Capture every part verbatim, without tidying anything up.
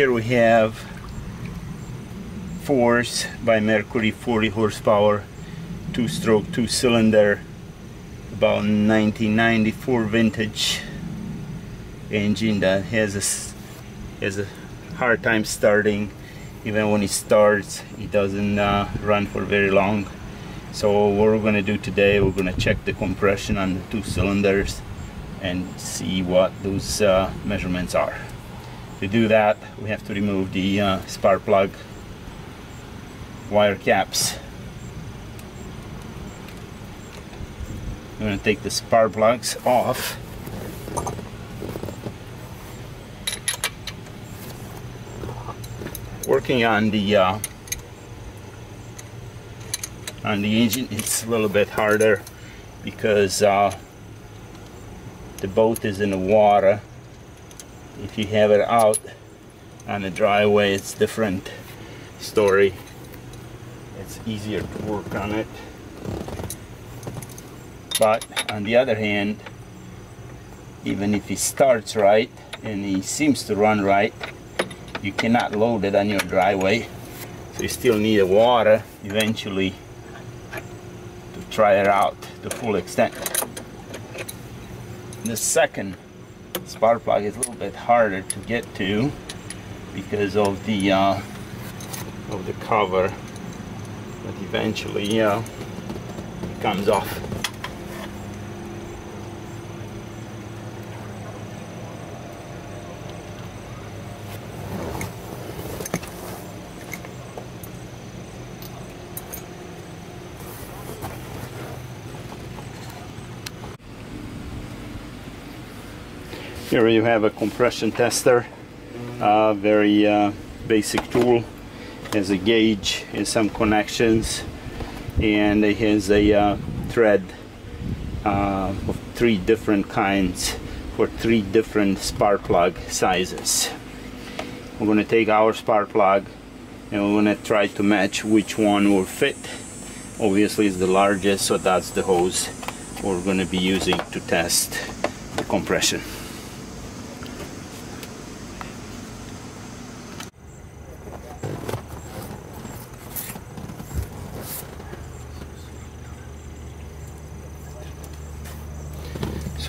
Here we have Force by Mercury, forty horsepower, two-stroke, two-cylinder, about nineteen ninety-four vintage engine that has a, has a hard time starting. Even when it starts, it doesn't uh, run for very long. So what we're going to do today, we're going to check the compression on the two cylinders and see what those uh, measurements are. To do that, we have to remove the uh, spark plug wire caps. I'm going to take the spark plugs off. Working on the uh, on the engine, it's a little bit harder because uh, the boat is in the water. If you have it out on the driveway, it's different story. It's easier to work on it. But on the other hand, even if it starts right and it seems to run right, you cannot load it on your driveway, so you still need the water eventually to try it out to full extent. The second spark plug is a little bit harder to get to because of the uh, of the cover, but eventually uh, it comes off. Here you have a compression tester, uh, very uh, basic tool. It has a gauge and some connections, and it has a uh, thread uh, of three different kinds for three different spark plug sizes. We're going to take our spark plug and we're going to try to match which one will fit. Obviously it's the largest, so that's the hose we're going to be using to test the compression.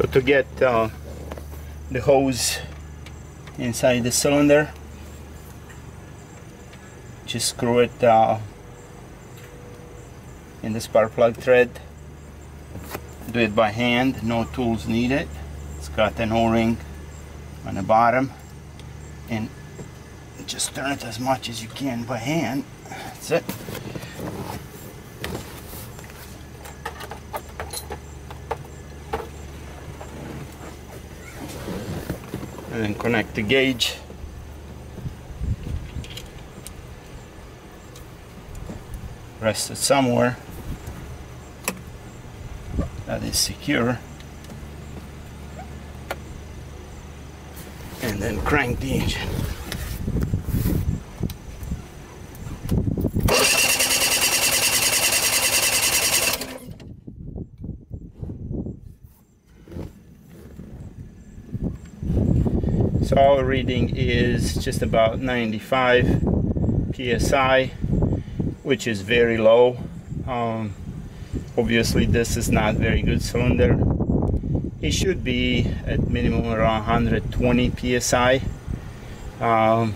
So to get uh, the hose inside the cylinder, just screw it uh, in the spark plug thread. Do it by hand, no tools needed. It's got an O-ring on the bottom, and just turn it as much as you can by hand. That's it. And then connect the gauge. Rest it somewhere that is secure. And then crank the engine. So our reading is just about ninety-five P S I, which is very low. Um, obviously this is not very good cylinder. It should be at minimum around one hundred twenty P S I. Um,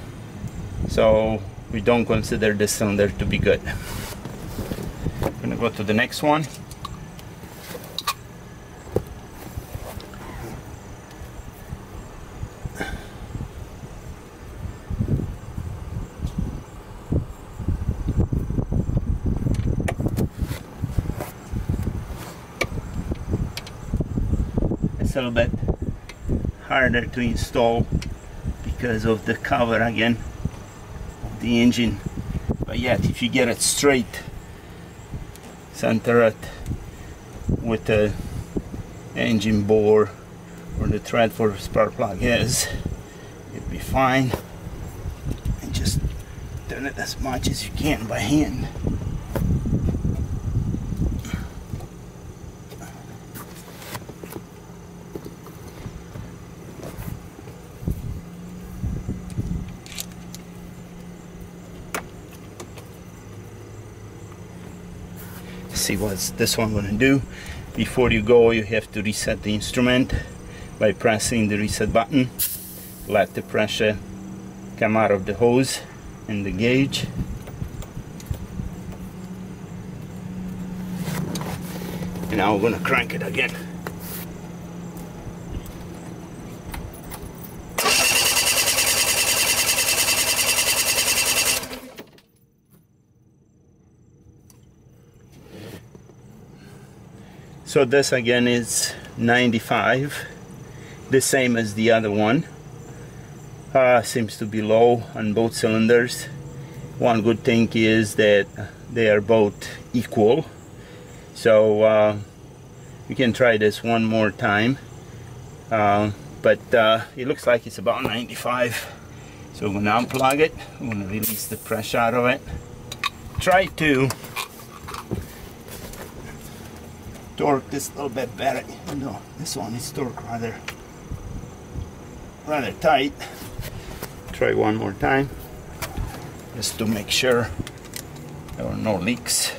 so we don't consider this cylinder to be good. I'm gonna go to the next one. A little bit harder to install because of the cover again of the engine, but yet if you get it straight, center it with the engine bore or the thread for the spark plug is, it'll be fine. And just turn it as much as you can by hand. see what's this one gonna do. Before you go, you have to reset the instrument by pressing the reset button. Let the pressure come out of the hose and the gauge. And now we're gonna crank it again. So this again is ninety-five, the same as the other one. Uh, seems to be low on both cylinders. One good thing is that they are both equal. So uh, we can try this one more time. Uh, but uh, it looks like it's about ninety-five. So I'm gonna unplug it. I'm gonna release the pressure out of it. Try to torque this a little bit better. No, this one is torque rather rather tight. Try one more time just to make sure there are no leaks.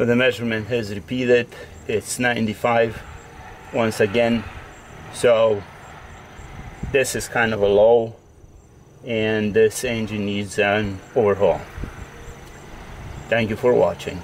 So the measurement has repeated, it's ninety-five once again. So this is kind of a low, and this engine needs an overhaul. Thank you for watching.